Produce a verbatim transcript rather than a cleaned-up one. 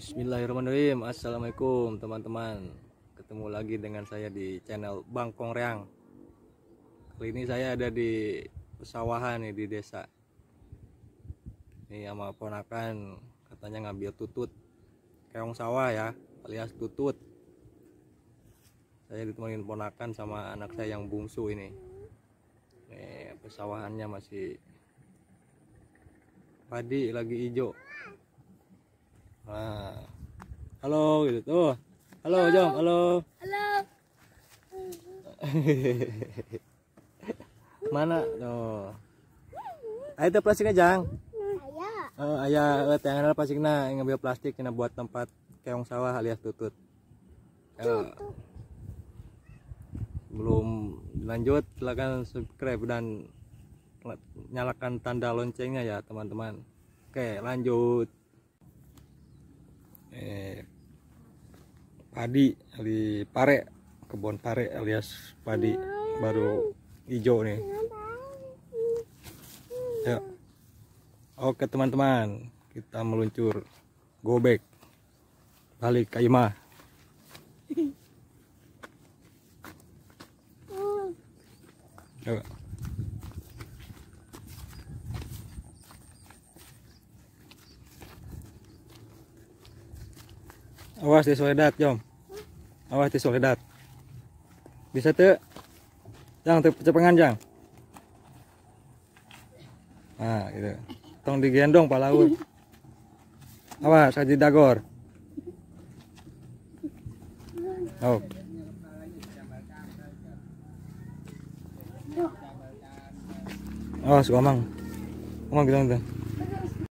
Bismillahirrahmanirrahim. Assalamualaikum teman-teman. Ketemu lagi dengan saya di channel Bangkong Reang. Kali ini saya ada di pesawahan nih, di desa. Ini sama ponakan katanya ngambil tutut keong sawah ya, alias tutut. Saya ditemenin ponakan sama anak saya yang bungsu ini. Nih pesawahannya masih padi lagi hijau. Nah, halo gitu tuh. Halo, halo. Jom, halo. Halo. Mana tuh? Ayo teh plastiknya, Jang. Aya. Oh, aya eueuh teh ngambil plastikna, ngambil plastik cenah buat tempat keong sawah alias tutut. Ayo. Belum lanjut, silakan subscribe dan nyalakan tanda loncengnya ya, teman-teman. Oke, lanjut. Eh, padi ali pare, kebun pare alias padi baru hijau nih. Ya. Oke teman-teman, kita meluncur gobek balik ke Imah. Ya. Awas di soledad, Jom. Awas di soledad. Bisa tuh. Jang, tuh cepengan, Jang. Nah, gitu. Tong digendong, Pak Laut. Awas, Haji Dagor. Oh. Awas, Omang. Omang, gitu, gitu.